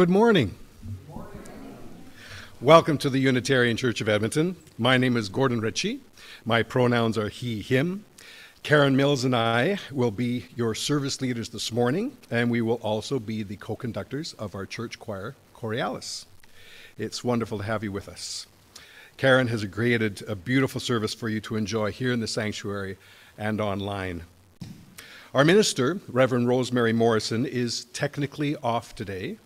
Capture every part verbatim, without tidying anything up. Good morning. Good morning. Welcome to the Unitarian Church of Edmonton. My name is Gordon Ritchie. My pronouns are he, him. Karen Mills and I will be your service leaders this morning, and we will also be the co-conductors of our church choir, Chorealis. It's wonderful to have you with us. Karen has created a beautiful service for you to enjoy here in the sanctuary and online. Our minister, Reverend Rosemary Morrison, is technically off today,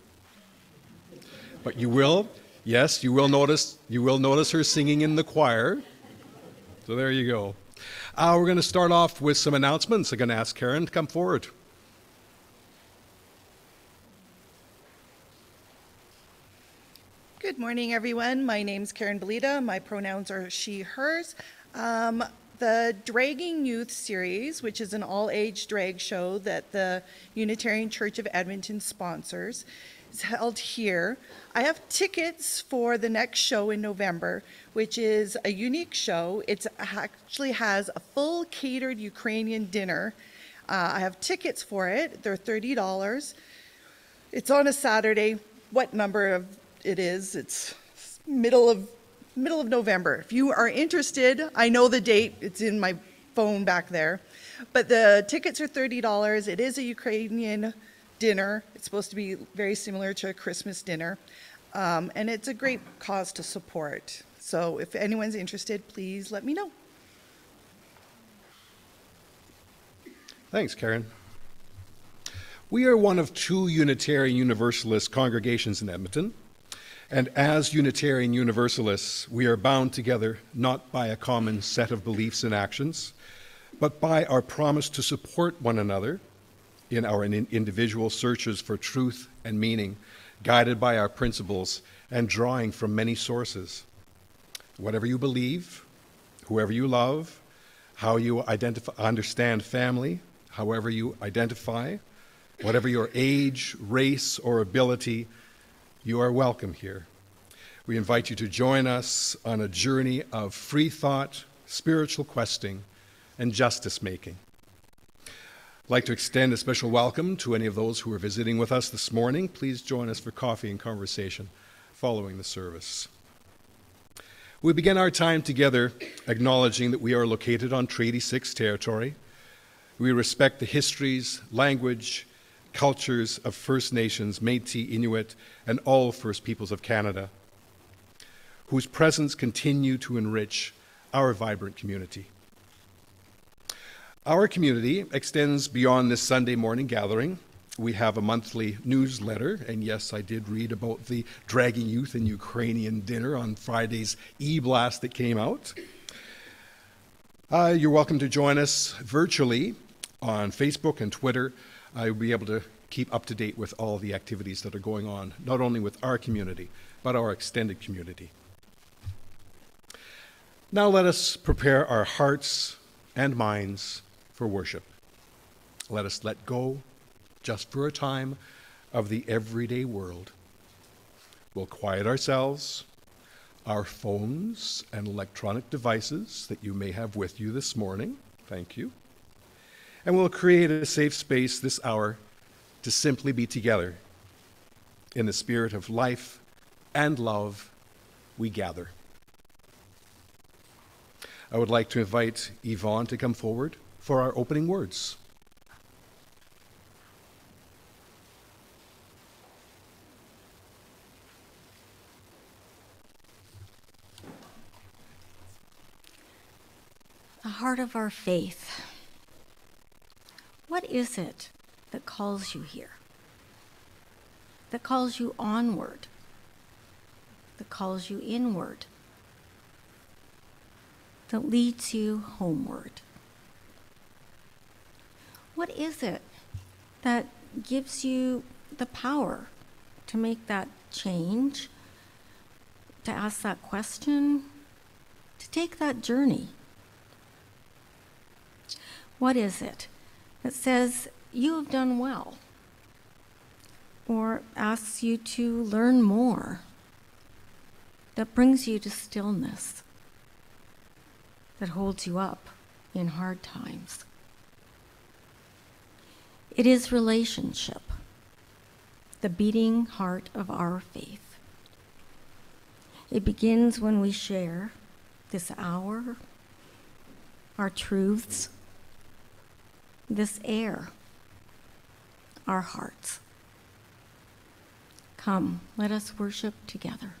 but you will, yes, you will notice, you will notice her singing in the choir. So there you go. Uh, we're going to start off with some announcements. I'm going to ask Karen to come forward. Good morning, everyone. My name's Karen Bolitho. My pronouns are she, hers. Um, The Dragging Youth series, which is an all-age drag show that the Unitarian Church of Edmonton sponsors, is held here. I have tickets for the next show in November, which is a unique show. It actually has a full catered Ukrainian dinner. Uh, I have tickets for it. They're thirty dollars. It's on a Saturday. What number of it is? It's middle of middle of November. If you are interested, I know the date, it's in my phone back there, but the tickets are thirty dollars. It is a Ukrainian dinner. It's supposed to be very similar to a Christmas dinner, um, and it's a great cause to support. So if anyone's interested, please let me know. Thanks, Karen. We are one of two Unitarian Universalist congregations in Edmonton. And as Unitarian Universalists, we are bound together not by a common set of beliefs and actions, but by our promise to support one another in our individual searches for truth and meaning, guided by our principles and drawing from many sources. Whatever you believe, whoever you love, how you identify, understand family, however you identify, whatever your age, race, or ability, you are welcome here. We invite you to join us on a journey of free thought, spiritual questing, and justice making. I'd like to extend a special welcome to any of those who are visiting with us this morning. Please join us for coffee and conversation following the service. We begin our time together acknowledging that we are located on Treaty six territory. We respect the histories, language, cultures of First Nations, Métis, Inuit, and all First Peoples of Canada, whose presence continue to enrich our vibrant community. Our community extends beyond this Sunday morning gathering. We have a monthly newsletter, and yes, I did read about the Dragging Youth and Ukrainian dinner on Friday's e-blast that came out. Uh, you're welcome to join us virtually on Facebook and Twitter. I will be able to keep up to date with all the activities that are going on, not only with our community, but our extended community. Now let us prepare our hearts and minds for worship. Let us let go, just for a time, of the everyday world. We'll quiet ourselves, our phones and electronic devices that you may have with you this morning. Thank you. And we'll create a safe space this hour to simply be together. In the spirit of life and love, we gather. I would like to invite Yvonne to come forward for our opening words. The heart of our faith. What is it that calls you here, that calls you onward, that calls you inward, that leads you homeward? What is it that gives you the power to make that change, to ask that question, to take that journey? What is it that says you have done well, or asks you to learn more, that brings you to stillness, that holds you up in hard times? It is relationship. the beating heart of our faith. It begins when we share this hour, our truths, this air, our hearts. Come, let us worship together.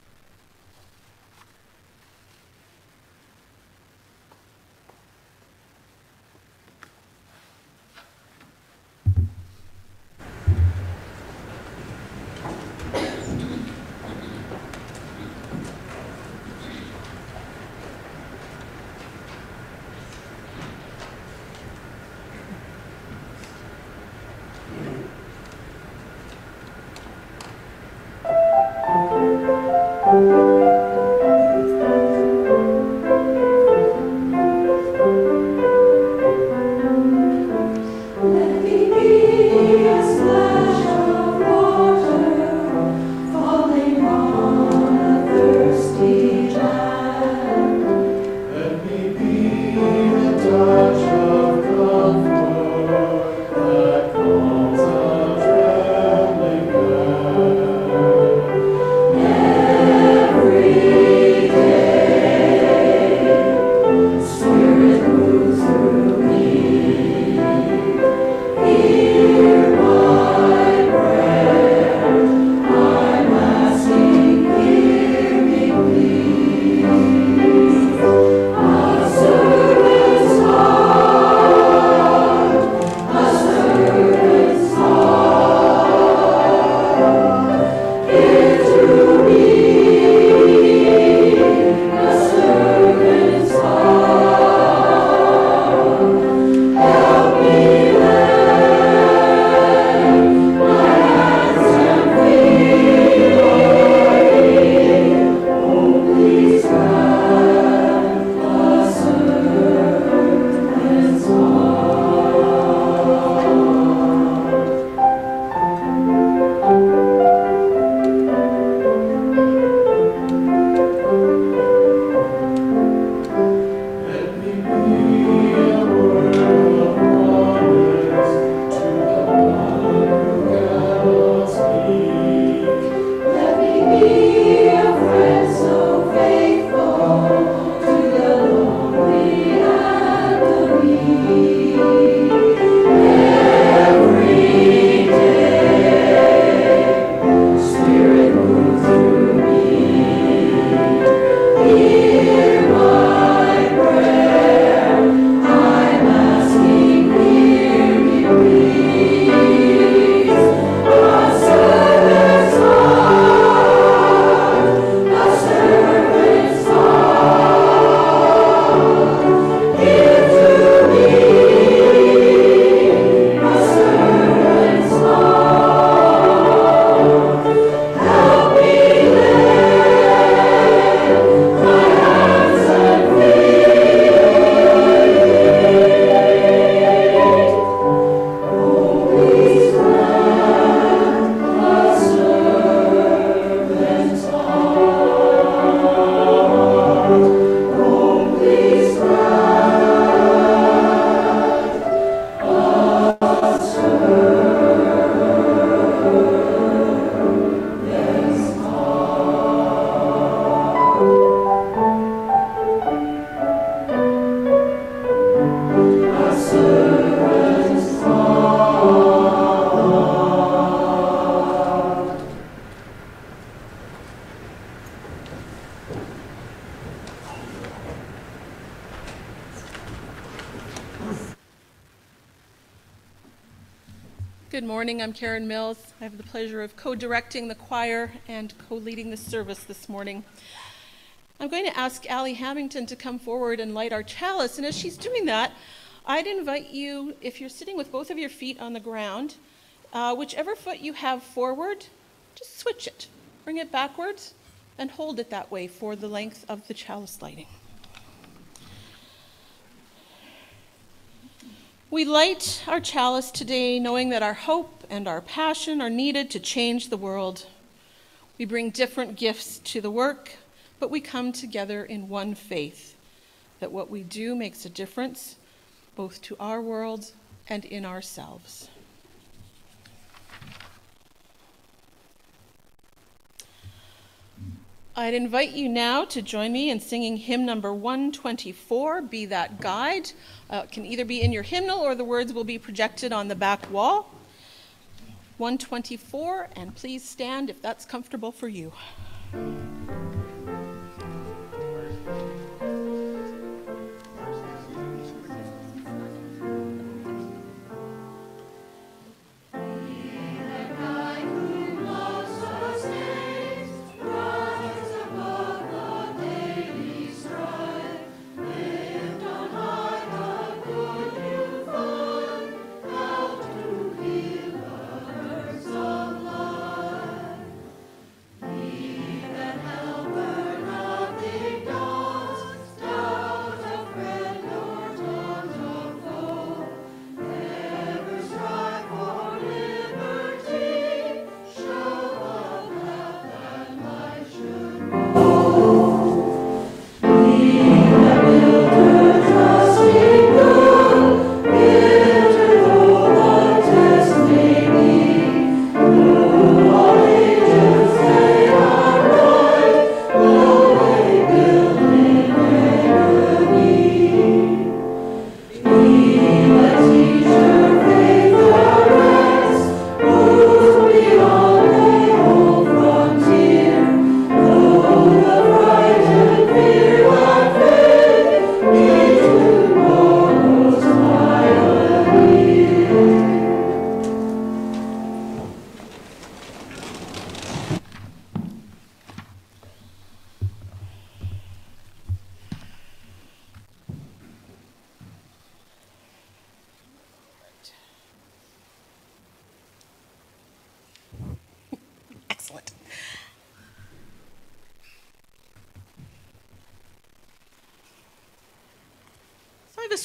Good morning, I'm Karen Mills. I have the pleasure of co-directing the choir and co-leading the service this morning. I'm going to ask Allie Hammington to come forward and light our chalice, and as she's doing that, I'd invite you, if you're sitting with both of your feet on the ground, uh, whichever foot you have forward, just switch it, bring it backwards, and hold it that way for the length of the chalice lighting. We light our chalice today knowing that our hope and our passion are needed to change the world. We bring different gifts to the work, but we come together in one faith that what we do makes a difference both to our world and in ourselves. I'd invite you now to join me in singing hymn number one twenty-four, Be That Guide. Uh, it can either be in your hymnal or the words will be projected on the back wall. one twenty-four, and please stand if that's comfortable for you.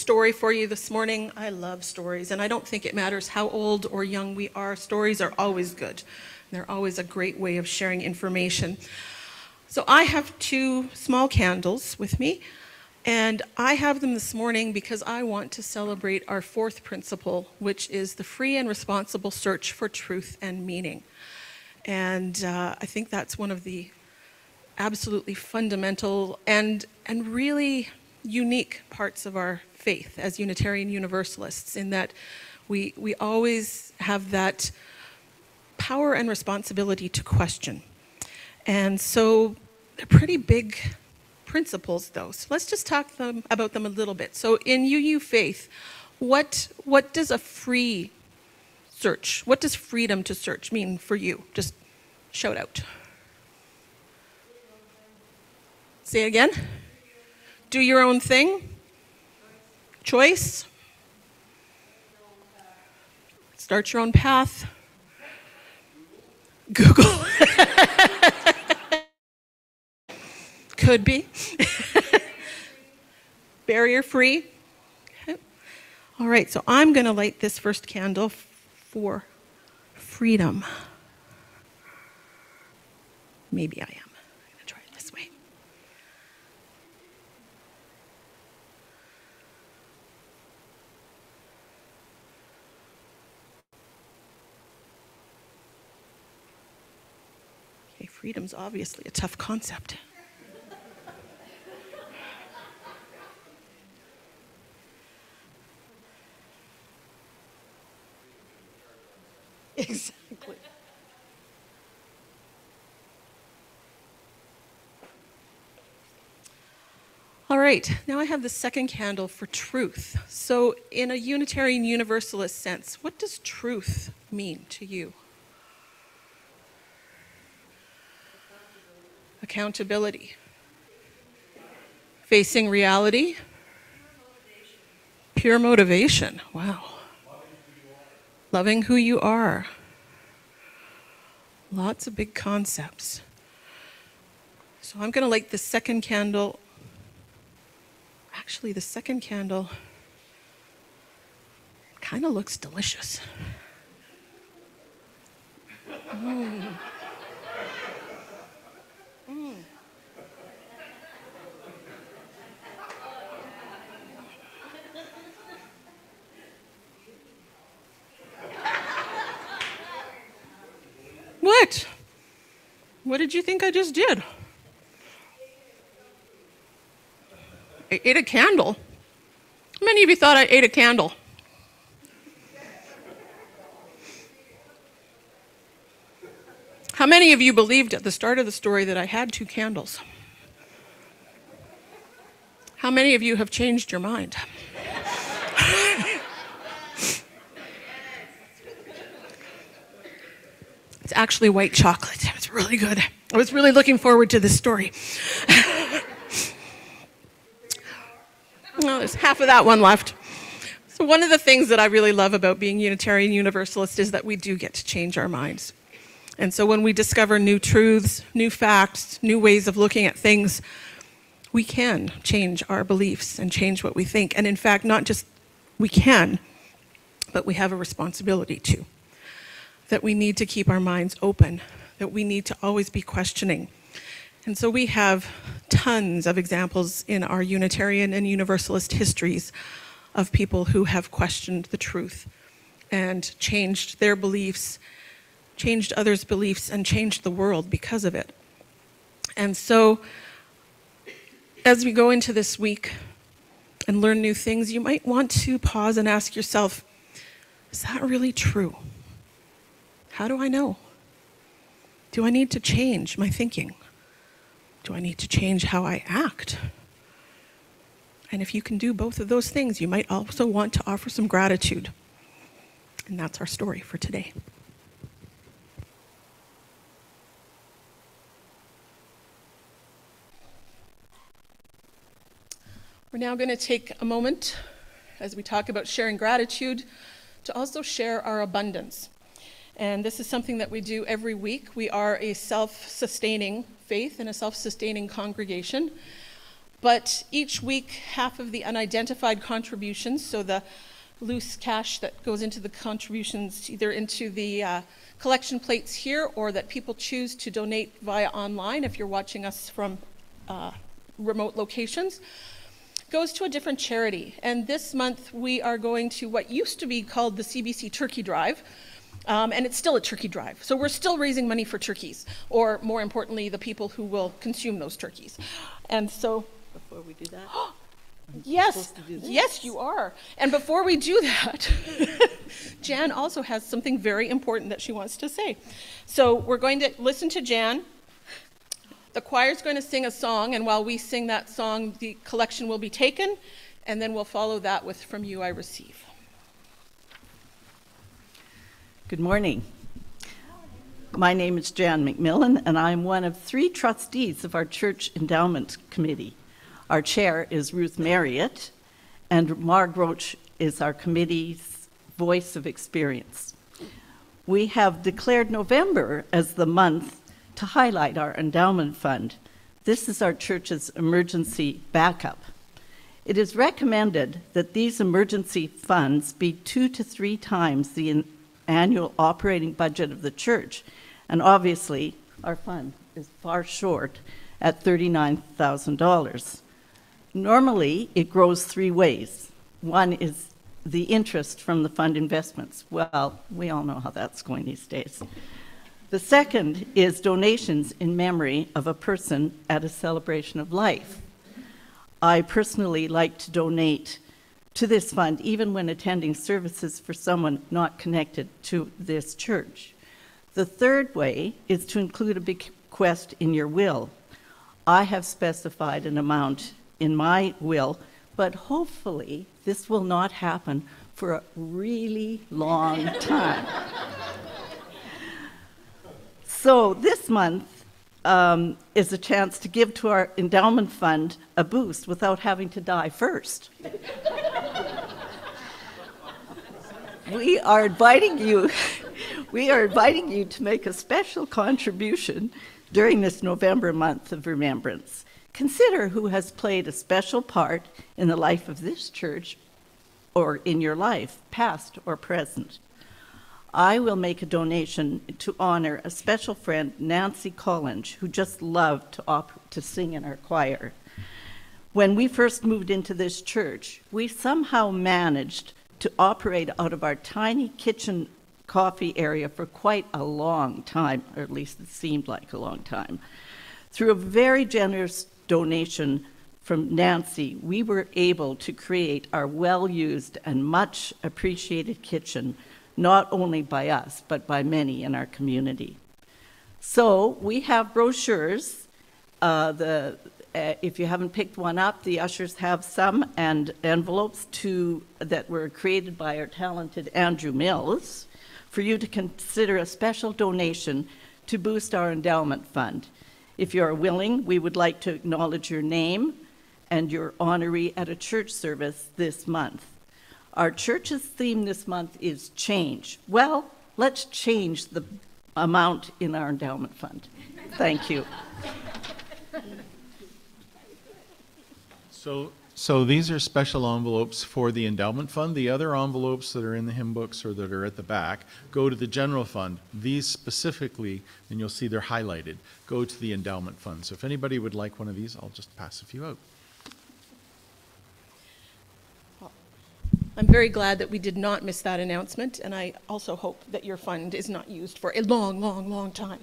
Story for you this morning. I love stories, and I don't think it matters how old or young we are. Stories are always good. They're always a great way of sharing information. So I have two small candles with me, and I have them this morning because I want to celebrate our fourth principle, which is the free and responsible search for truth and meaning. And uh, I think that's one of the absolutely fundamental and and really unique parts of our faith as Unitarian Universalists, in that we, we always have that power and responsibility to question. And so they're pretty big principles, though. So let's just talk them, about them a little bit. So in U U faith, what, what does a free search, what does freedom to search mean for you? Just shout out. Say it again. Do your own thing. Choice. Start your own path. Google. Could be. Barrier free. Okay. All right, so I'm going to light this first candle for freedom. Maybe I am. Freedom's obviously a tough concept. Exactly. All right, now I have the second candle for truth. So in a Unitarian Universalist sense, what does truth mean to you? Accountability, facing reality, pure motivation, wow, loving who you are, lots of big concepts. So I'm going to light the second candle, actually the second candle kind of looks delicious. Mm. What? What did you think I just did? I ate a candle. How many of you thought I ate a candle? How many of you believed at the start of the story that I had two candles? How many of you have changed your mind? It's actually white chocolate. It's really good. I was really looking forward to this story. Well, there's half of that one left. So one of the things that I really love about being Unitarian Universalist is that we do get to change our minds. And so when we discover new truths, new facts, new ways of looking at things, we can change our beliefs and change what we think. And in fact, not just we can, but we have a responsibility to. That we need to keep our minds open, that we need to always be questioning. And so we have tons of examples in our Unitarian and Universalist histories of people who have questioned the truth and changed their beliefs, changed others' beliefs, and changed the world because of it. And so as we go into this week and learn new things, you might want to pause and ask yourself, is that really true? How do I know? Do I need to change my thinking? Do I need to change how I act? And if you can do both of those things, you might also want to offer some gratitude. And that's our story for today. We're now going to take a moment, as we talk about sharing gratitude, to also share our abundance. And this is something that we do every week. We are a self-sustaining faith and a self-sustaining congregation. But each week, half of the unidentified contributions, so the loose cash that goes into the contributions, either into the uh, collection plates here or that people choose to donate via online if you're watching us from uh, remote locations, goes to a different charity. And this month, we are going to what used to be called the C B C Turkey Drive. Um, and it's still a turkey drive. So we're still raising money for turkeys, or more importantly, the people who will consume those turkeys. And so... Before we do that? Yes, do yes, you are. And before we do that, Jan also has something very important that she wants to say. So we're going to listen to Jan. The choir's going to sing a song, and while we sing that song, the collection will be taken, and then we'll follow that with From You I Receive. Good morning. My name is Jan McMillan, and I'm one of three trustees of our Church Endowment Committee. Our chair is Ruth Marriott, and Marg Roach is our committee's voice of experience. We have declared November as the month to highlight our endowment fund. This is our church's emergency backup. It is recommended that these emergency funds be two to three times the annual operating budget of the church, and obviously our fund is far short at thirty-nine thousand dollars. Normally it grows three ways. One is the interest from the fund investments. Well, we all know how that's going these days. The second is donations in memory of a person at a celebration of life. I personally like to donate to this fund, even when attending services for someone not connected to this church. The third way is to include a bequest in your will. I have specified an amount in my will, but hopefully this will not happen for a really long time. So this month um, is a chance to give to our endowment fund a boost without having to die first. We are inviting you, we are inviting you to make a special contribution during this November month of remembrance. Consider who has played a special part in the life of this church or in your life, past or present. I will make a donation to honor a special friend, Nancy Collins, who just loved to, op to sing in our choir. When we first moved into this church, we somehow managed to operate out of our tiny kitchen coffee area for quite a long time, or at least it seemed like a long time, through a very generous donation from Nancy, we were able to create our well-used and much appreciated kitchen, not only by us, but by many in our community. So we have brochures. Uh, the, uh, if you haven't picked one up, the ushers have some, and envelopes to, that were created by our talented Andrew Mills, for you to consider a special donation to boost our endowment fund. If you are willing, we would like to acknowledge your name and your honoree at a church service this month. Our church's theme this month is change. Well, let's change the amount in our endowment fund. Thank you. So, so these are special envelopes for the endowment fund. The other envelopes that are in the hymn books or that are at the back go to the general fund. These specifically, and you'll see they're highlighted, go to the endowment fund. So if anybody would like one of these, I'll just pass a few out. I'm very glad that we did not miss that announcement, and I also hope that your fund is not used for a long, long, long time.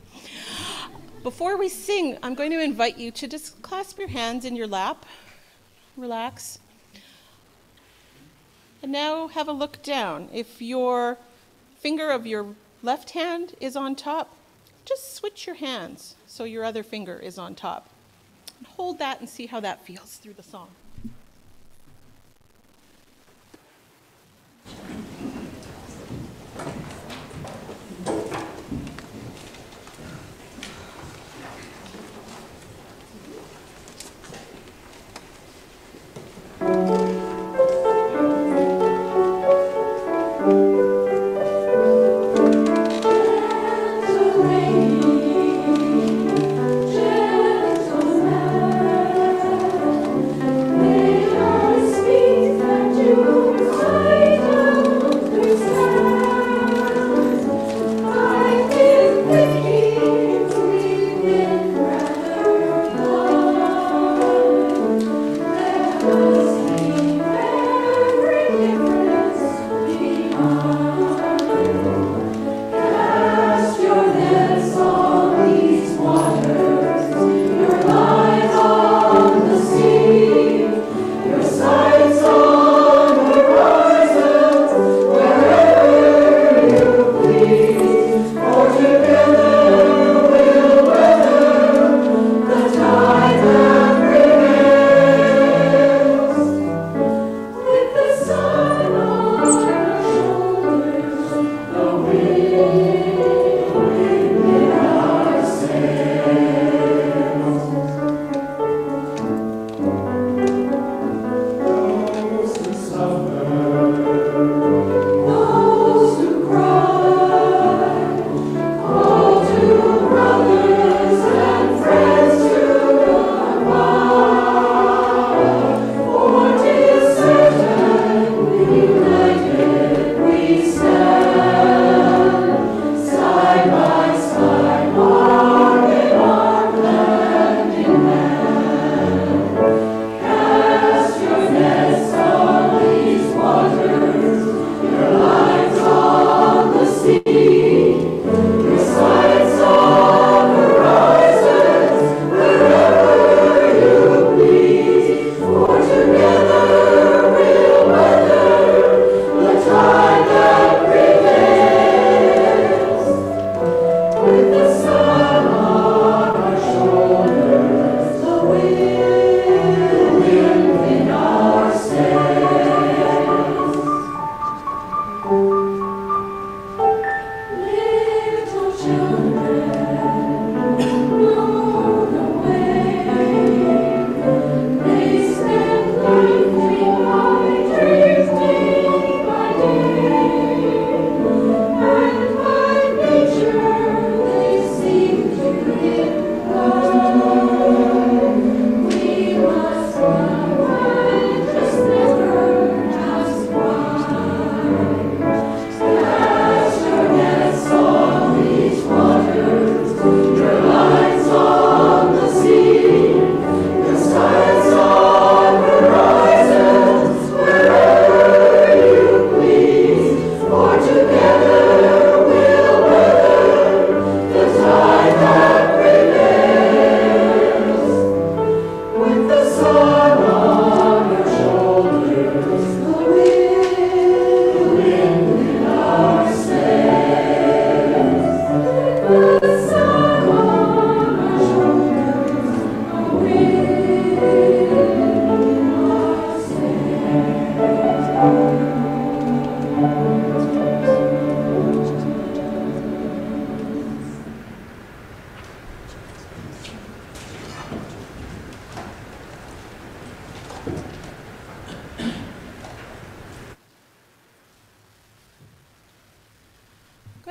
Before we sing, I'm going to invite you to just clasp your hands in your lap. Relax. And now have a look down. If your finger of your left hand is on top, just switch your hands so your other finger is on top. And hold that and see how that feels through the song. Oh.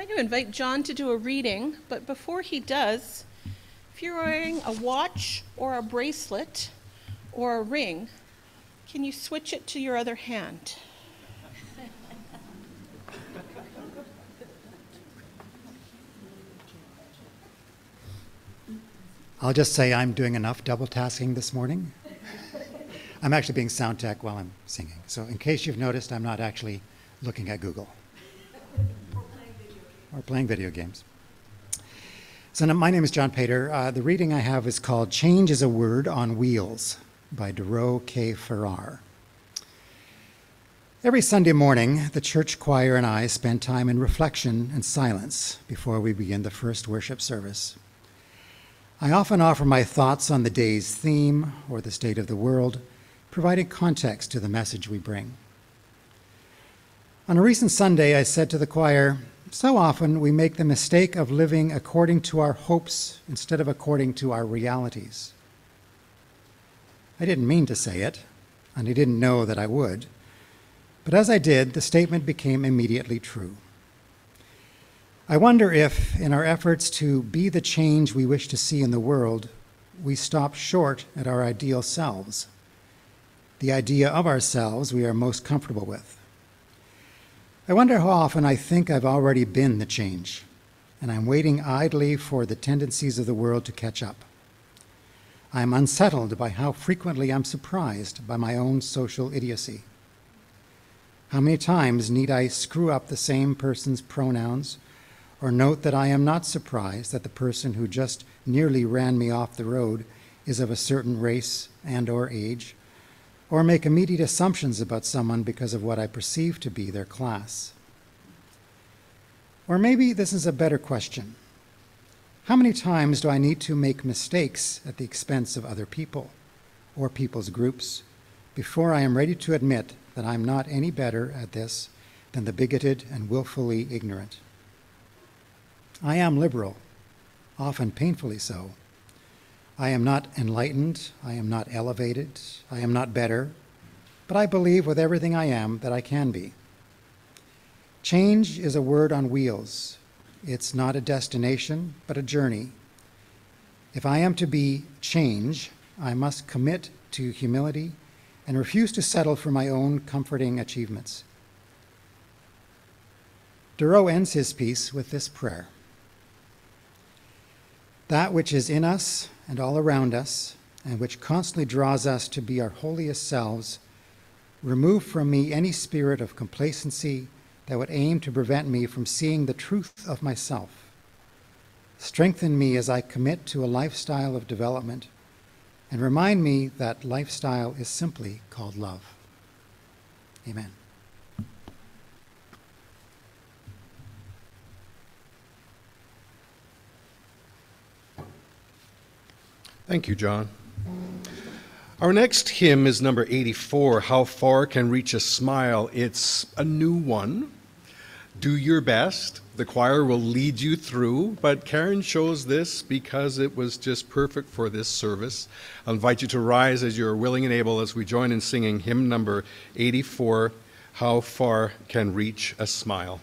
going to invite John to do a reading, but before he does, if you're wearing a watch or a bracelet or a ring, can you switch it to your other hand? I'll just say I'm doing enough double tasking this morning. I'm actually being sound tech while I'm singing. So in case you've noticed, I'm not actually looking at Google. Or playing video games. Or playing video games. So now, my name is John Pater. Uh, the reading I have is called Change is a Word on Wheels by DeReau K. Farrar. Every Sunday morning, the church choir and I spend time in reflection and silence before we begin the first worship service. I often offer my thoughts on the day's theme or the state of the world, providing context to the message we bring. On a recent Sunday, I said to the choir, so often we make the mistake of living according to our hopes instead of according to our realities. I didn't mean to say it, and I didn't know that I would, but as I did, the statement became immediately true. I wonder if, in our efforts to be the change we wish to see in the world, we stop short at our ideal selves, the idea of ourselves we are most comfortable with. I wonder how often I think I've already been the change, and I'm waiting idly for the tendencies of the world to catch up. I'm unsettled by how frequently I'm surprised by my own social idiocy. How many times need I screw up the same person's pronouns, or note that I am not surprised that the person who just nearly ran me off the road is of a certain race and or age, or make immediate assumptions about someone because of what I perceive to be their class? Or maybe this is a better question. How many times do I need to make mistakes at the expense of other people or people's groups before I am ready to admit that I'm not any better at this than the bigoted and willfully ignorant? I am liberal, often painfully so. I am not enlightened, I am not elevated, I am not better, but I believe with everything I am that I can be. Change is a word on wheels. It's not a destination, but a journey. If I am to be change, I must commit to humility and refuse to settle for my own comforting achievements. DeRoe ends his piece with this prayer. That which is in us and all around us, and which constantly draws us to be our holiest selves, remove from me any spirit of complacency that would aim to prevent me from seeing the truth of myself. Strengthen me as I commit to a lifestyle of development, and remind me that lifestyle is simply called love. Amen. Thank you, John. Our next hymn is number eighty-four, How Far Can Reach a Smile? It's a new one. Do your best. The choir will lead you through, but Karen chose this because it was just perfect for this service. I invite you to rise as you are willing and able as we join in singing hymn number eighty-four, How Far Can Reach a Smile?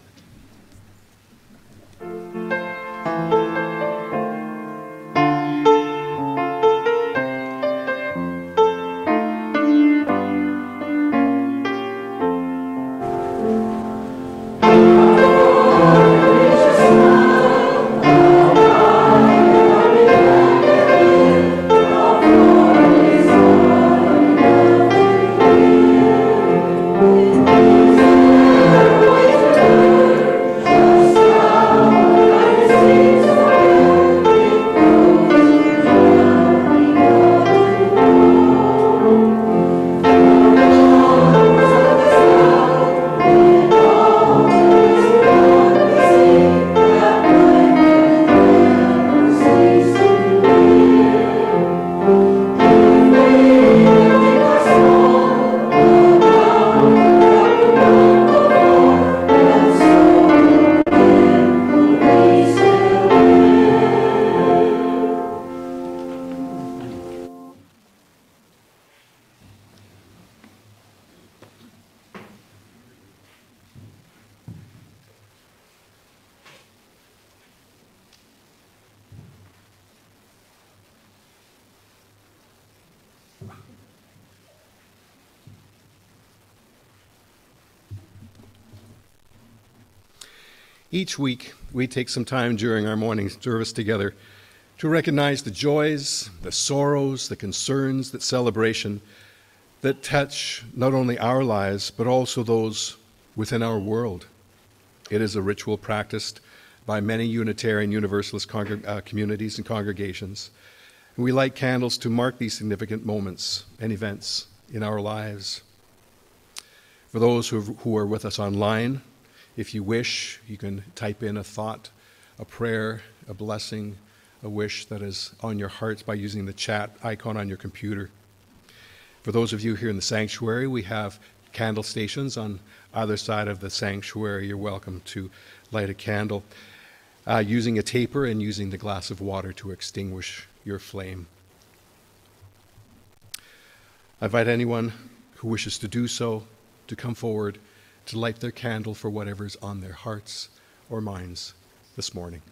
Each week, we take some time during our morning service together to recognize the joys, the sorrows, the concerns, that celebration that touch not only our lives, but also those within our world. It is a ritual practiced by many Unitarian Universalist uh, communities and congregations. And we light candles to mark these significant moments and events in our lives. For those who, who are with us online, if you wish, you can type in a thought, a prayer, a blessing, a wish that is on your hearts by using the chat icon on your computer. For those of you here in the sanctuary, we have candle stations on either side of the sanctuary. You're welcome to light a candle uh, using a taper and using the glass of water to extinguish your flame. I invite anyone who wishes to do so to come forward to light their candle for whatever's on their hearts or minds this morning.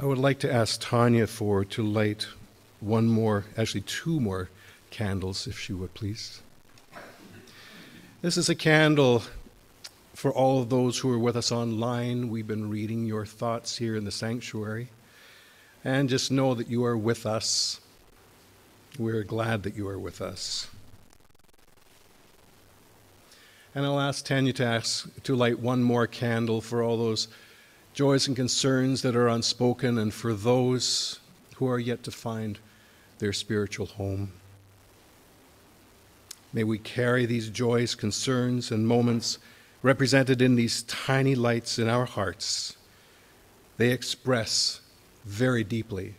I would like to ask Tanya for to light one more, actually two more candles, if she would please. This is a candle for all of those who are with us online. We've been reading your thoughts here in the sanctuary. And just know that you are with us. We're glad that you are with us. And I'll ask Tanya to ask to light one more candle for all those joys and concerns that are unspoken, and for those who are yet to find their spiritual home. May we carry these joys, concerns, and moments represented in these tiny lights in our hearts. They express very deeply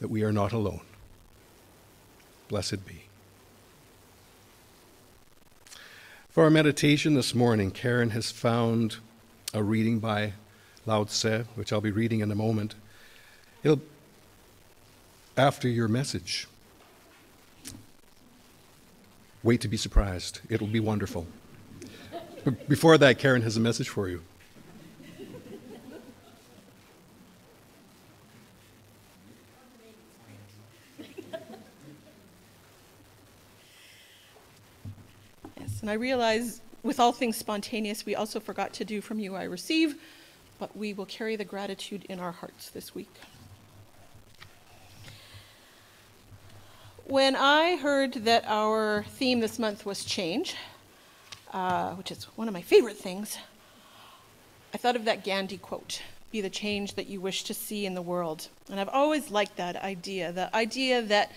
that we are not alone. Blessed be. For our meditation this morning, Karen has found a reading by Lao Tse, which I'll be reading in a moment. It'll after your message. Wait to be surprised. It'll be wonderful. But before that, Karen has a message for you. Yes, and I realize with all things spontaneous, we also forgot to do From You I Receive, but we will carry the gratitude in our hearts this week. When I heard that our theme this month was change, Uh, which is one of my favorite things, I thought of that Gandhi quote, "Be the change that you wish to see in the world." And I've always liked that idea, the idea that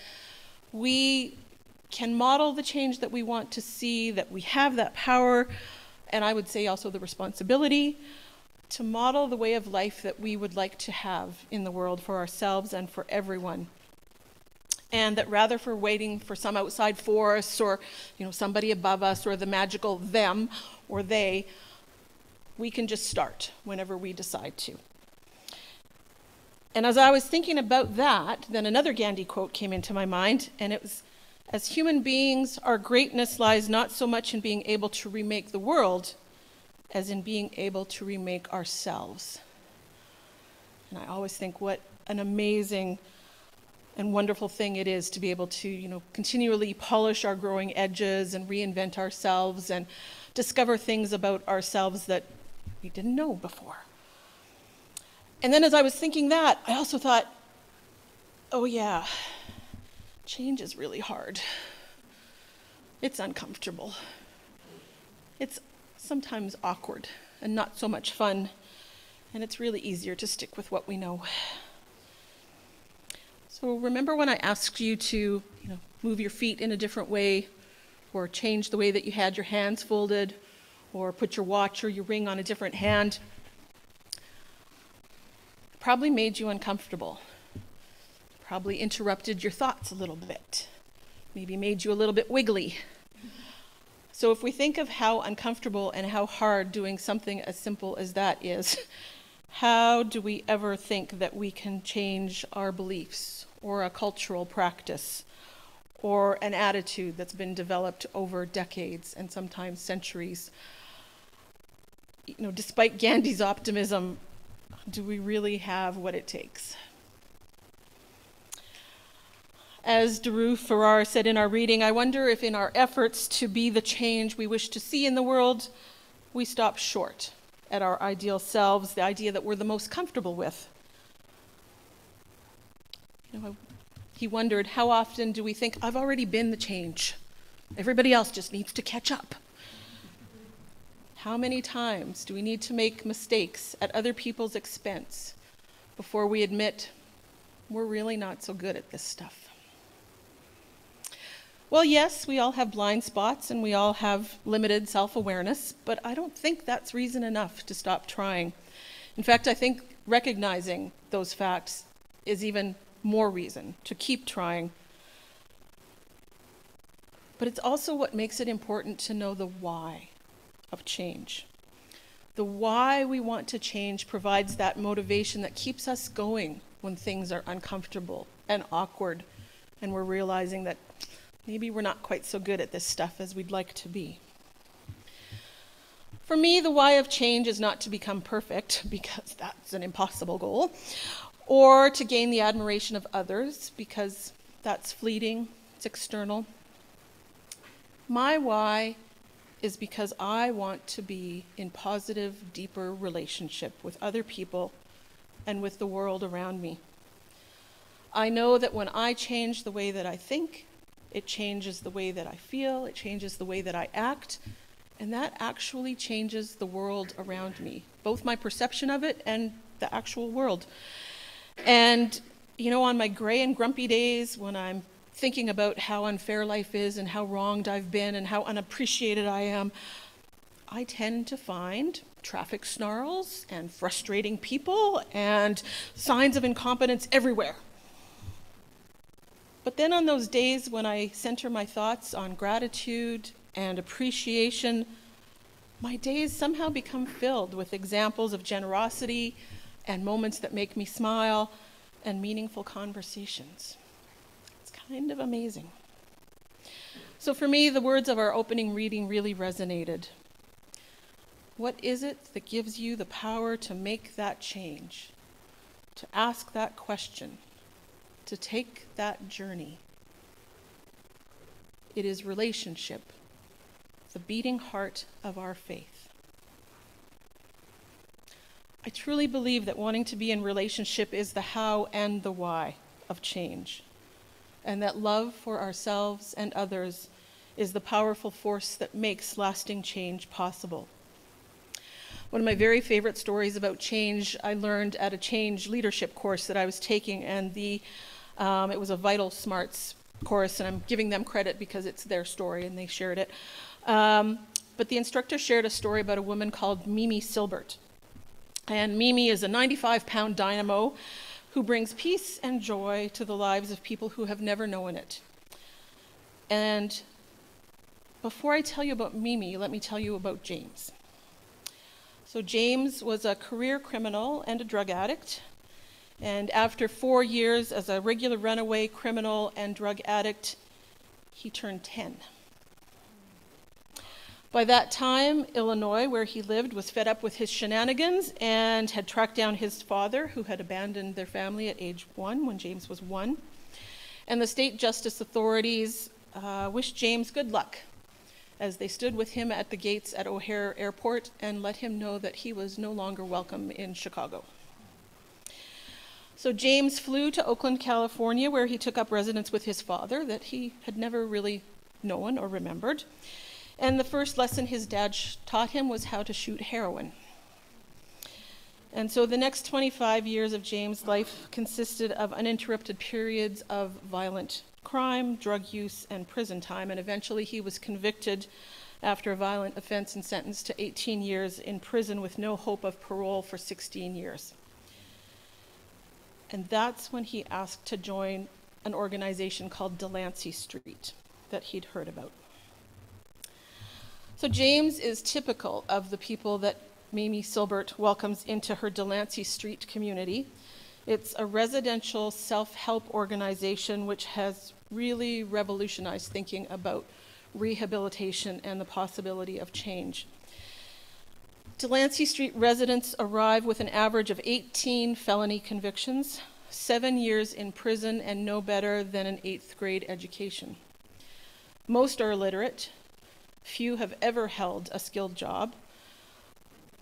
we can model the change that we want to see, that we have that power, and I would say also the responsibility to model the way of life that we would like to have in the world for ourselves and for everyone. And that rather for waiting for some outside force or, you know, somebody above us or the magical them or they, we can just start whenever we decide to. And as I was thinking about that, then another Gandhi quote came into my mind, and it was, "As human beings, our greatness lies not so much in being able to remake the world as in being able to remake ourselves." And I always think what an amazing and wonderful thing it is to be able to, you know, continually polish our growing edges and reinvent ourselves and discover things about ourselves that we didn't know before. And then as I was thinking that, I also thought, oh yeah, change is really hard. It's uncomfortable. It's sometimes awkward and not so much fun. And it's really easier to stick with what we know. So remember when I asked you to, you know, move your feet in a different way, or change the way that you had your hands folded, or put your watch or your ring on a different hand? It probably made you uncomfortable. It probably interrupted your thoughts a little bit. Maybe made you a little bit wiggly. So if we think of how uncomfortable and how hard doing something as simple as that is, how do we ever think that we can change our beliefs or a cultural practice or an attitude that's been developed over decades and sometimes centuries? You know, despite Gandhi's optimism, do we really have what it takes? As DeReau K. Farrar said in our reading, I wonder if in our efforts to be the change we wish to see in the world, we stop short at our ideal selves, the idea that we're the most comfortable with. You know, he wondered, how often do we think, I've already been the change. Everybody else just needs to catch up. How many times do we need to make mistakes at other people's expense before we admit we're really not so good at this stuff? Well, yes, we all have blind spots and we all have limited self-awareness, but I don't think that's reason enough to stop trying. In fact, I think recognizing those facts is even more reason to keep trying. But it's also what makes it important to know the why of change. The why we want to change provides that motivation that keeps us going when things are uncomfortable and awkward and we're realizing that maybe we're not quite so good at this stuff as we'd like to be. For me, the why of change is not to become perfect, because that's an impossible goal, or to gain the admiration of others, because that's fleeting, it's external. My why is because I want to be in positive, deeper relationship with other people and with the world around me. I know that when I change the way that I think, it changes the way that I feel, it changes the way that I act, and that actually changes the world around me, both my perception of it and the actual world. And you know, on my gray and grumpy days when I'm thinking about how unfair life is and how wronged I've been and how unappreciated I am, I tend to find traffic snarls and frustrating people and signs of incompetence everywhere. But then on those days when I center my thoughts on gratitude and appreciation, my days somehow become filled with examples of generosity and moments that make me smile and meaningful conversations. It's kind of amazing. So for me, the words of our opening reading really resonated. What is it that gives you the power to make that change, to ask that question, to take that journey? It is relationship, the beating heart of our faith. I truly believe that wanting to be in relationship is the how and the why of change, and that love for ourselves and others is the powerful force that makes lasting change possible. One of my very favorite stories about change I learned at a change leadership course that I was taking, and the um, it was a Vital Smarts course, and I'm giving them credit because it's their story and they shared it. Um, but the instructor shared a story about a woman called Mimi Silbert. And Mimi is a ninety-five pound dynamo who brings peace and joy to the lives of people who have never known it. And before I tell you about Mimi, let me tell you about James. So James was a career criminal and a drug addict, and after four years as a regular runaway criminal and drug addict, he turned ten. By that time, Illinois, where he lived, was fed up with his shenanigans and had tracked down his father, who had abandoned their family at age one, when James was one. And the state justice authorities uh, wished James good luck as they stood with him at the gates at O'Hare Airport and let him know that he was no longer welcome in Chicago. So James flew to Oakland, California, where he took up residence with his father that he had never really known or remembered. And the first lesson his dad taught him was how to shoot heroin. And so the next twenty-five years of James' life consisted of uninterrupted periods of violent crime, drug use, and prison time, and eventually he was convicted after a violent offense and sentenced to eighteen years in prison with no hope of parole for sixteen years. And that's when he asked to join an organization called Delancey Street that he'd heard about. So James is typical of the people that Mimi Silbert welcomes into her Delancey Street community. It's a residential self-help organization which has really revolutionized thinking about rehabilitation and the possibility of change. Delancey Street residents arrive with an average of eighteen felony convictions, seven years in prison, and no better than an eighth grade education. Most are illiterate, few have ever held a skilled job,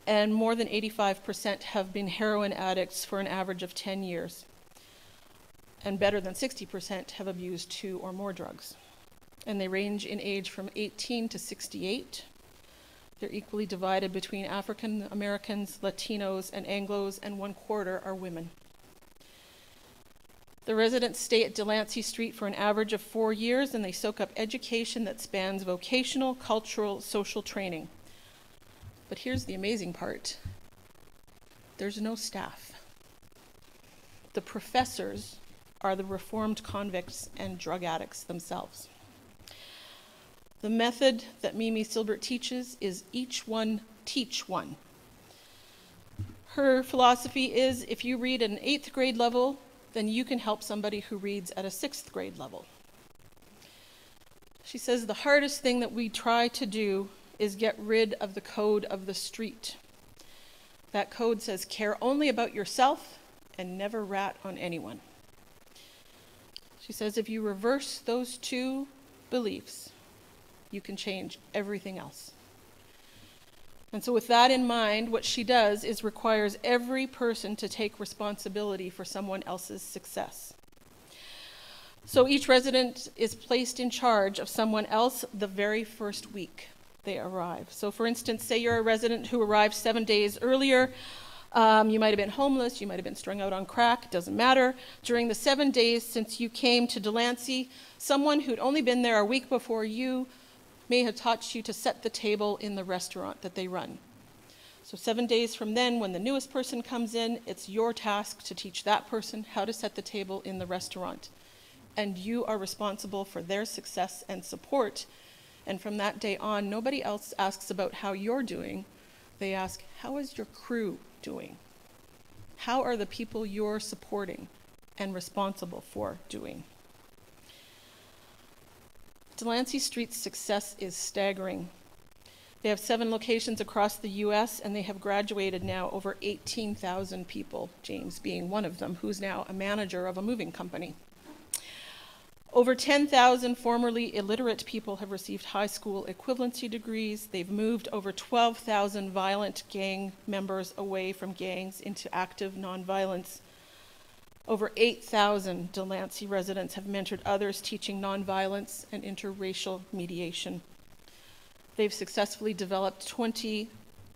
and more than eighty-five percent have been heroin addicts for an average of ten years, and better than sixty percent have abused two or more drugs. And they range in age from eighteen to sixty-eight. They're equally divided between African Americans, Latinos, and Anglos, and one quarter are women. The residents stay at Delancey Street for an average of four years, and they soak up education that spans vocational, cultural, social training. But here's the amazing part. There's no staff. The professors are the reformed convicts and drug addicts themselves. The method that Mimi Silbert teaches is each one teach one. Her philosophy is if you read at an eighth grade level, then you can help somebody who reads at a sixth grade level. She says the hardest thing that we try to do is get rid of the code of the street. That code says care only about yourself and never rat on anyone. She says if you reverse those two beliefs, you can change everything else. And so with that in mind, what she does is requires every person to take responsibility for someone else's success. So each resident is placed in charge of someone else the very first week they arrive. So for instance, say you're a resident who arrived seven days earlier, Um, you might have been homeless, you might have been strung out on crack, doesn't matter. During the seven days since you came to Delancey, someone who'd only been there a week before you may have taught you to set the table in the restaurant that they run. So seven days from then, when the newest person comes in, it's your task to teach that person how to set the table in the restaurant. And you are responsible for their success and support. And from that day on, nobody else asks about how you're doing. They ask, how is your crew doing? How are the people you're supporting and responsible for doing? Delancey Street's success is staggering. They have seven locations across the U S, and they have graduated now over eighteen thousand people, James being one of them, who's now a manager of a moving company. Over ten thousand formerly illiterate people have received high school equivalency degrees. They've moved over twelve thousand violent gang members away from gangs into active nonviolence. Over eight thousand Delancey residents have mentored others teaching nonviolence and interracial mediation. They've successfully developed twenty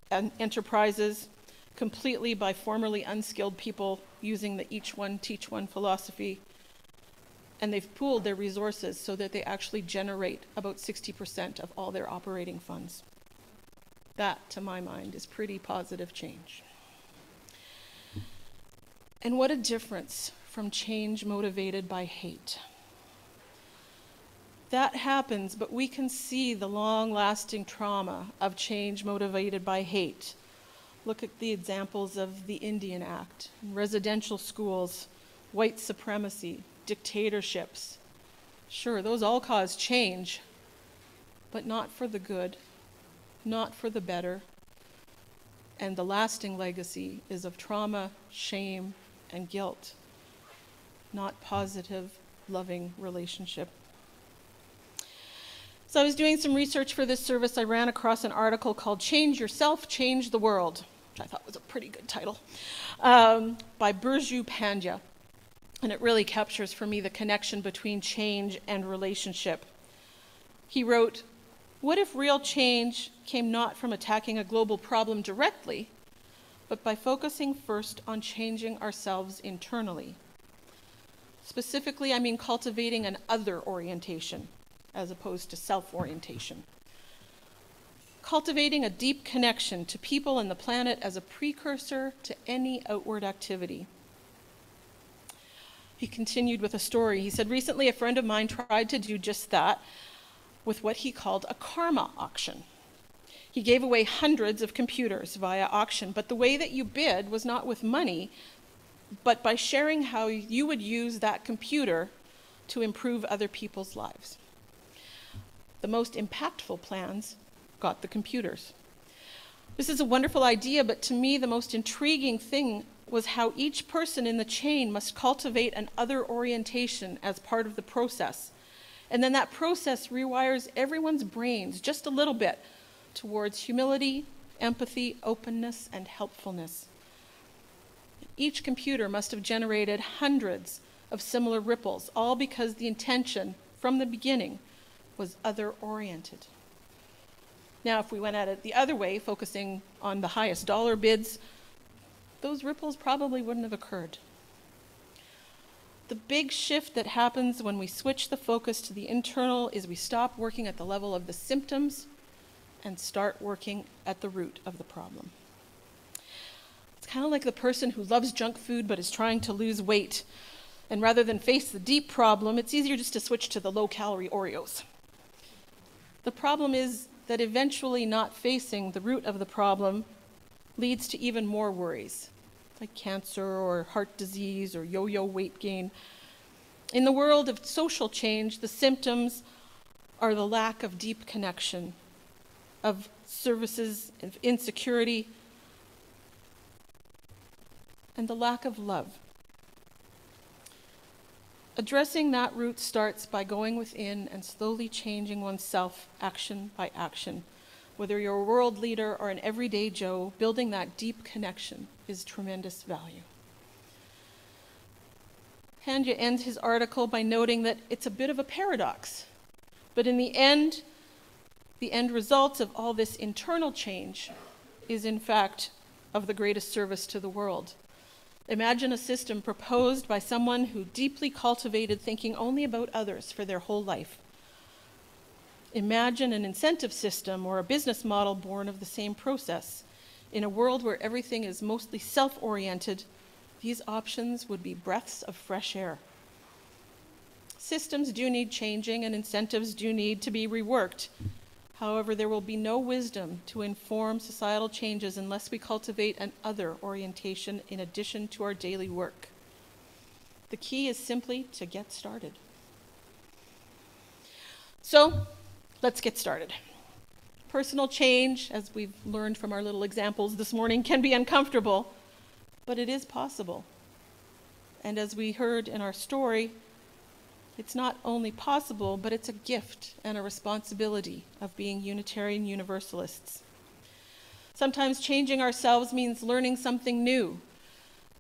enterprises completely by formerly unskilled people using the each one, teach one philosophy. And they've pooled their resources so that they actually generate about sixty percent of all their operating funds. That, to my mind, is pretty positive change. And what a difference from change motivated by hate. That happens, but we can see the long-lasting trauma of change motivated by hate. Look at the examples of the Indian Act, residential schools, white supremacy, dictatorships. Sure, those all cause change, but not for the good, not for the better. And the lasting legacy is of trauma, shame, and guilt, not positive, loving relationship. So I was doing some research for this service. I ran across an article called Change Yourself, Change the World, which I thought was a pretty good title, um, by Birju Pandya. And it really captures for me the connection between change and relationship. He wrote, "What if real change came not from attacking a global problem directly, but by focusing first on changing ourselves internally? Specifically, I mean cultivating an other orientation as opposed to self-orientation. Cultivating a deep connection to people and the planet as a precursor to any outward activity." He continued with a story. He said, "Recently a friend of mine tried to do just that with what he called a karma auction. He gave away hundreds of computers via auction, but the way that you bid was not with money, but by sharing how you would use that computer to improve other people's lives. The most impactful plans got the computers. This is a wonderful idea, but to me the most intriguing thing was how each person in the chain must cultivate an other orientation as part of the process. And then that process rewires everyone's brains just a little bit towards humility, empathy, openness, and helpfulness. Each computer must have generated hundreds of similar ripples, all because the intention from the beginning was other-oriented. Now, if we went at it the other way, focusing on the highest dollar bids, those ripples probably wouldn't have occurred. The big shift that happens when we switch the focus to the internal is we stop working at the level of the symptoms and start working at the root of the problem. It's kind of like the person who loves junk food but is trying to lose weight. And rather than face the deep problem, it's easier just to switch to the low-calorie Oreos. The problem is that eventually not facing the root of the problem leads to even more worries, like cancer or heart disease or yo-yo weight gain. In the world of social change, the symptoms are the lack of deep connection, of services, of insecurity, and the lack of love. Addressing that root starts by going within and slowly changing oneself, action by action. Whether you're a world leader or an everyday Joe, building that deep connection is tremendous value." Pandya ends his article by noting that it's a bit of a paradox, but in the end, the end results of all this internal change is in fact of the greatest service to the world. Imagine a system proposed by someone who deeply cultivated thinking only about others for their whole life. Imagine an incentive system or a business model born of the same process. In a world where everything is mostly self-oriented, these options would be breaths of fresh air. Systems do need changing and incentives do need to be reworked. However, there will be no wisdom to inform societal changes unless we cultivate an other orientation in addition to our daily work. The key is simply to get started. So, let's get started. Personal change, as we've learned from our little examples this morning, can be uncomfortable, but it is possible. And as we heard in our story, it's not only possible, but it's a gift and a responsibility of being Unitarian Universalists. Sometimes changing ourselves means learning something new,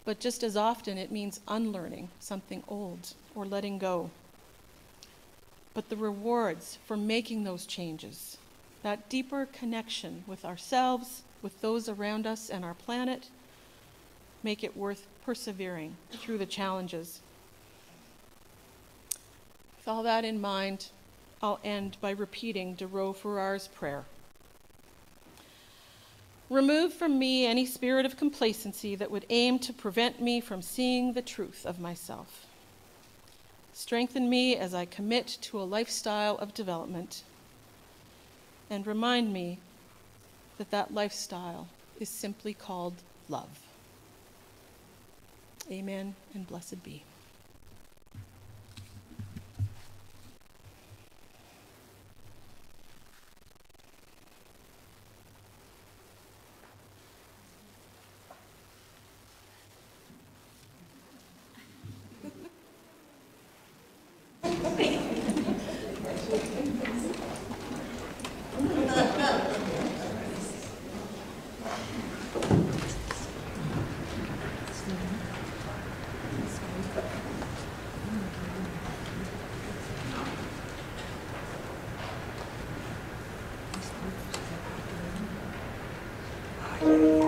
but just as often it means unlearning something old or letting go. But the rewards for making those changes, that deeper connection with ourselves, with those around us and our planet, make it worth persevering through the challenges. With all that in mind, I'll end by repeating DeReau Farrar's prayer. Remove from me any spirit of complacency that would aim to prevent me from seeing the truth of myself. Strengthen me as I commit to a lifestyle of development, and remind me that that lifestyle is simply called love. Amen and blessed be. Amen.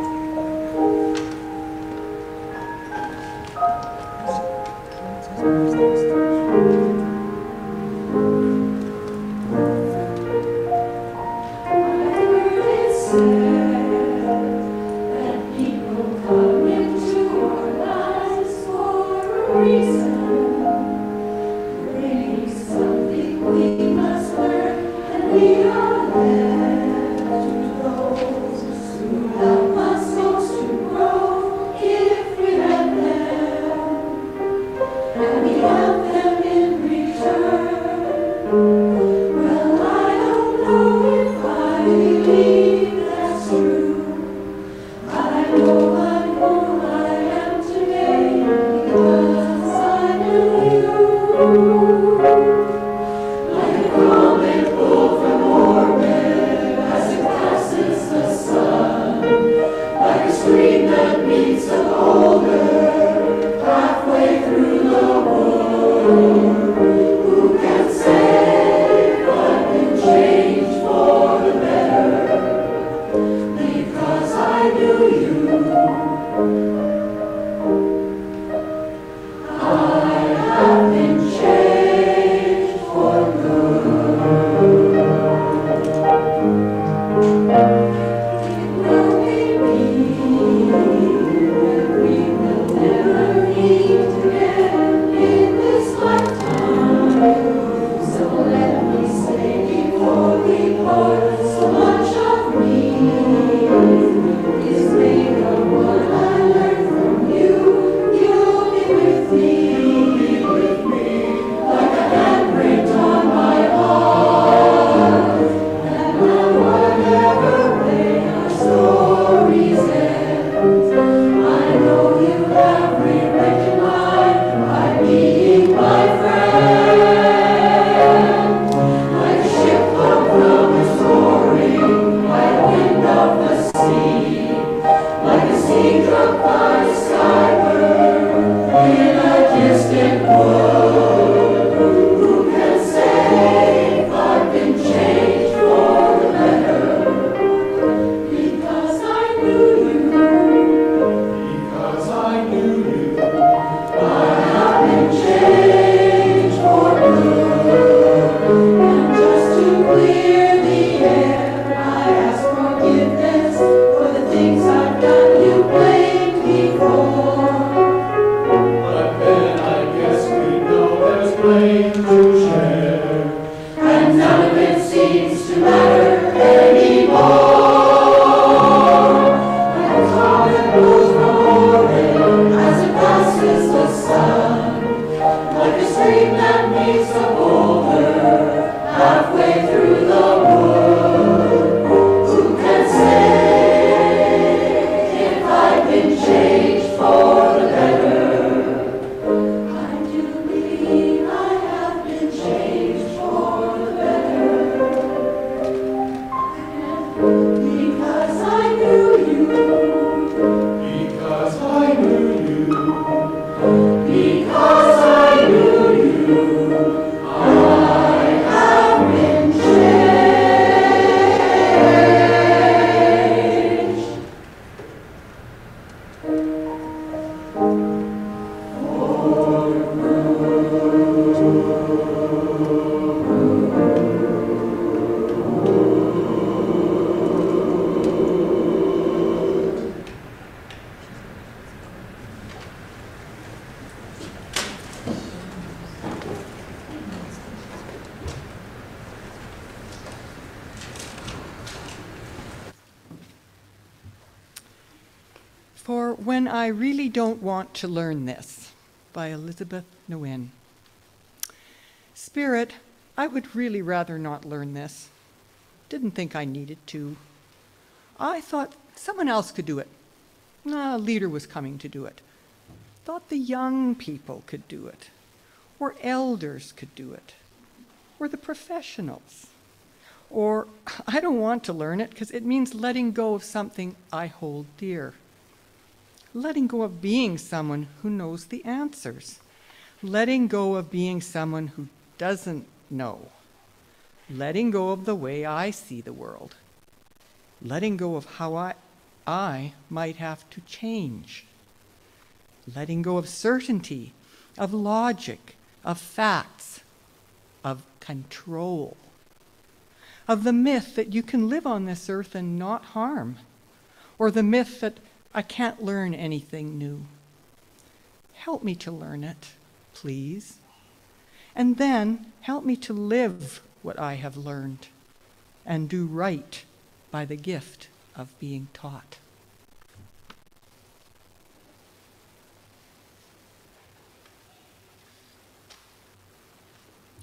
flame to share, and none of it seems to matter anymore. And how it goes before him as it passes the sun, like a stream that meets a boulder halfway through the wood. Who can say if I've been changed for the better? I Really Don't Want to Learn This by Elizabeth Nguyen. Spirit, I would really rather not learn this. Didn't think I needed to. I thought someone else could do it. A leader was coming to do it. Thought the young people could do it, or elders could do it, or the professionals. Or I don't want to learn it because it means letting go of something I hold dear. Letting go of being someone who knows the answers. Letting go of being someone who doesn't know. Letting go of the way I see the world. Letting go of how I, I might have to change. Letting go of certainty, of logic, of facts, of control. Of the myth that you can live on this earth and not harm. Or the myth that I can't learn anything new. Help me to learn it, please. And then help me to live what I have learned and do right by the gift of being taught.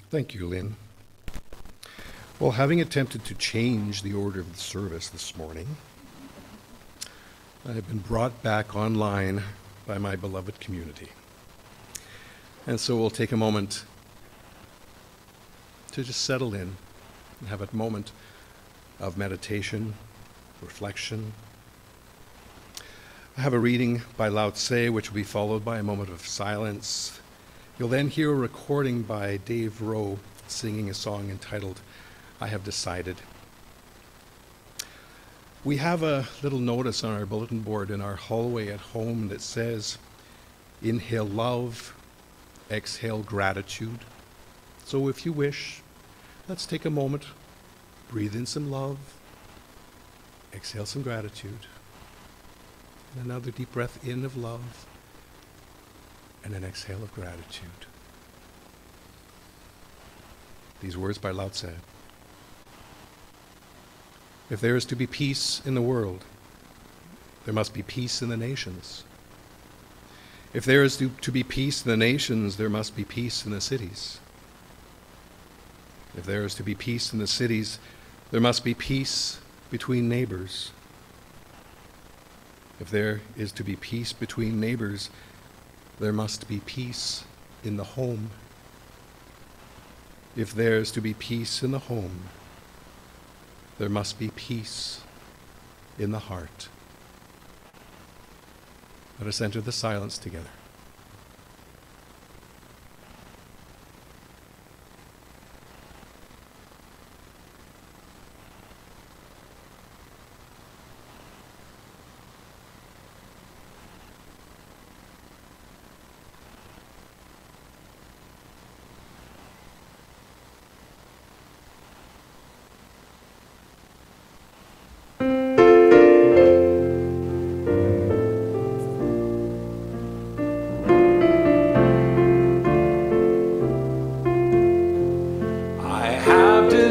Thank you, Lynn. Well, having attempted to change the order of the service this morning, I have been brought back online by my beloved community. And so we'll take a moment to just settle in and have a moment of meditation, reflection. I have a reading by Lao Tse, which will be followed by a moment of silence. You'll then hear a recording by Dave Rowe singing a song entitled, "I Have Decided." We have a little notice on our bulletin board in our hallway at home that says, inhale love, exhale gratitude. So if you wish, let's take a moment, breathe in some love, exhale some gratitude, and another deep breath in of love, and an exhale of gratitude. These words by Lao Tse. If there is to be peace in the world, there must be peace in the nations. If there is to, to be peace in the nations, there must be peace in the cities. If there is to be peace in the cities, there must be peace between neighbors. If there is to be peace between neighbors, there must be peace in the home. If there is to be peace in the home, there must be peace in the heart. Let us enter the silence together.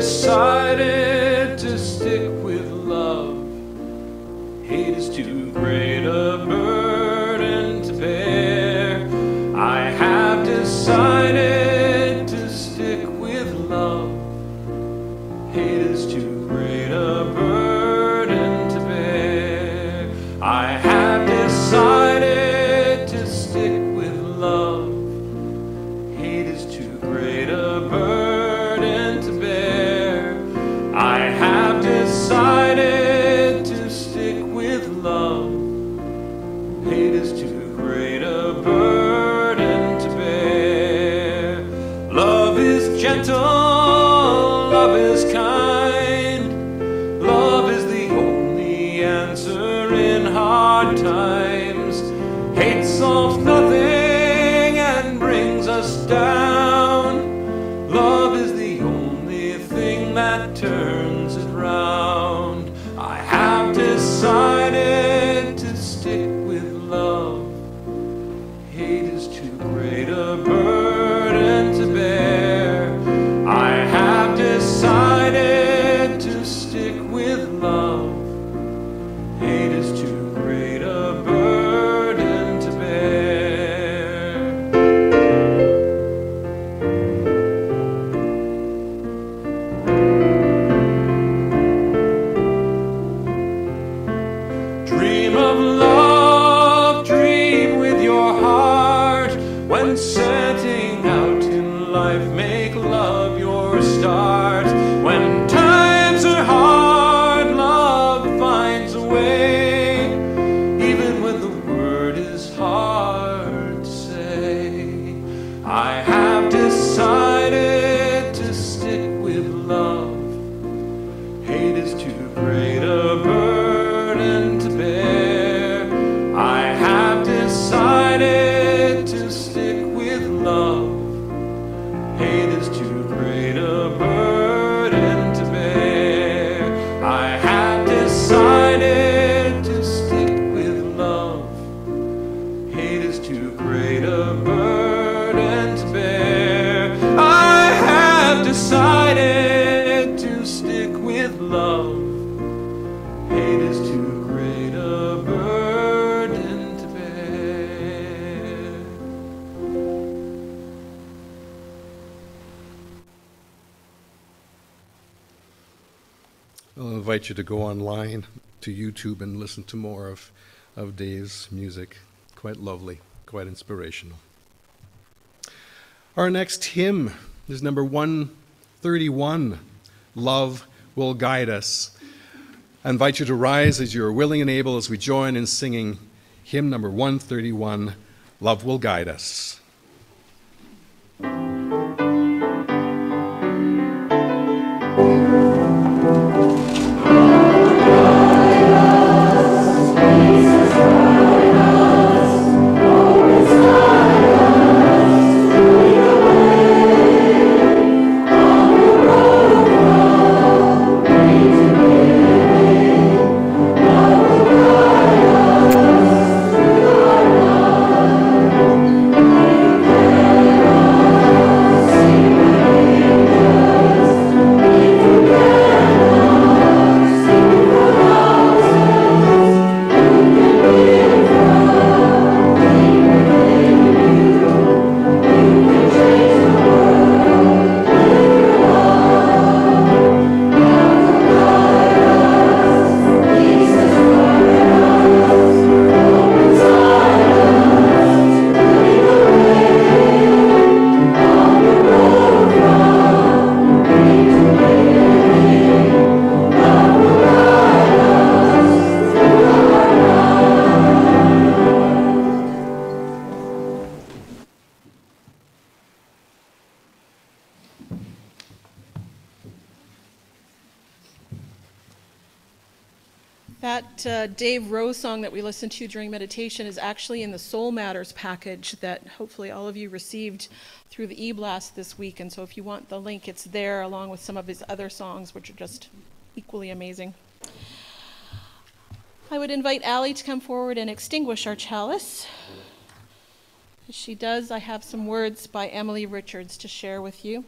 decided to stick with love. Hate is too great a burden to bear. I have decided to stick with love. Hate is too great a burden to bear. I have decided to stick with love. Hate is too great a burden. You to go online to YouTube and listen to more of, of Dave's music. Quite lovely, quite inspirational. Our next hymn is number one thirty-one, Love Will Guide Us. I invite you to rise as you are willing and able as we join in singing hymn number one thirty-one, Love Will Guide Us. Uh, Dave Rowe song that we listened to during meditation is actually in the Soul Matters package that hopefully all of you received through the e-blast this week, and so if you want the link, it's there along with some of his other songs, which are just equally amazing. I would invite Allie to come forward and extinguish our chalice. As she does, I have some words by Emily Richards to share with you.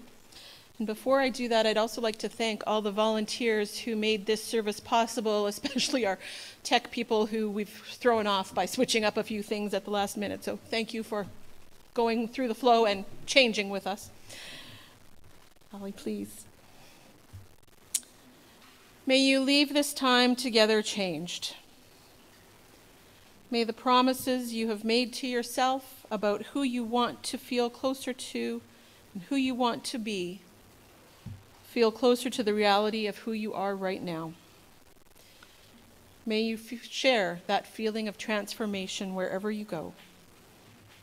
And before I do that, I'd also like to thank all the volunteers who made this service possible, especially our tech people who we've thrown off by switching up a few things at the last minute. So thank you for going through the flow and changing with us. Allie, please. May you leave this time together changed. May the promises you have made to yourself about who you want to feel closer to and who you want to be feel closer to the reality of who you are right now. May you f- share that feeling of transformation wherever you go,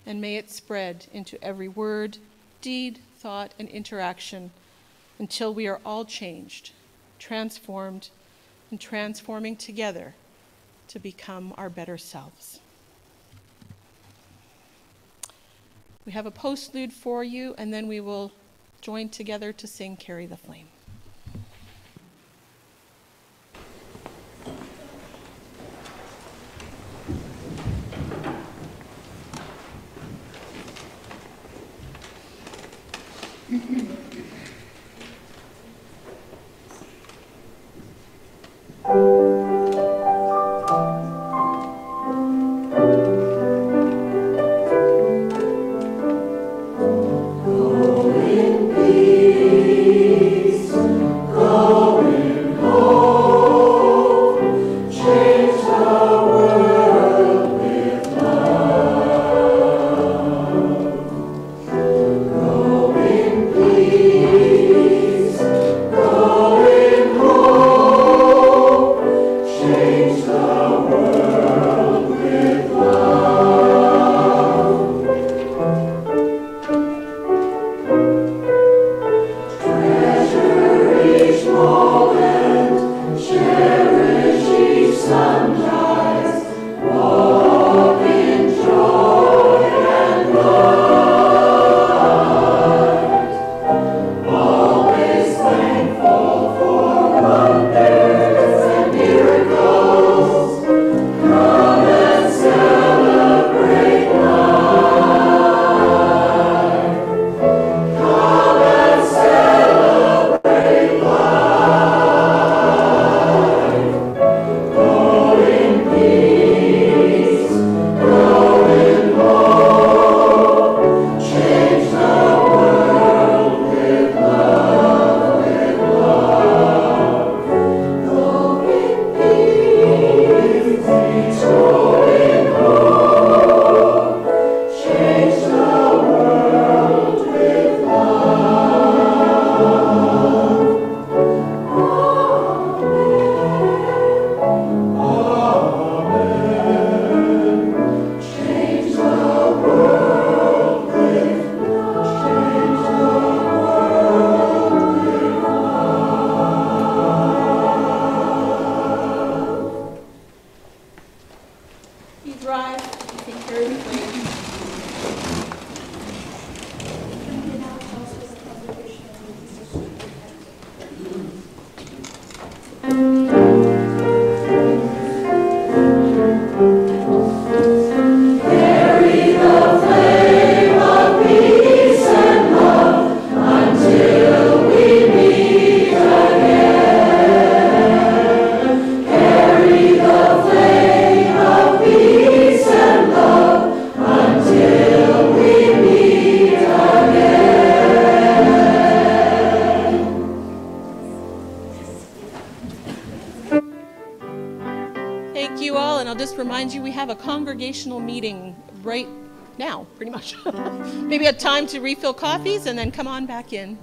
and may it spread into every word, deed, thought, and interaction until we are all changed, transformed, and transforming together to become our better selves. We have a postlude for you, and then we will join together to sing Carry the Flame. Meeting right now, pretty much. Maybe a time to refill coffees and then come on back in.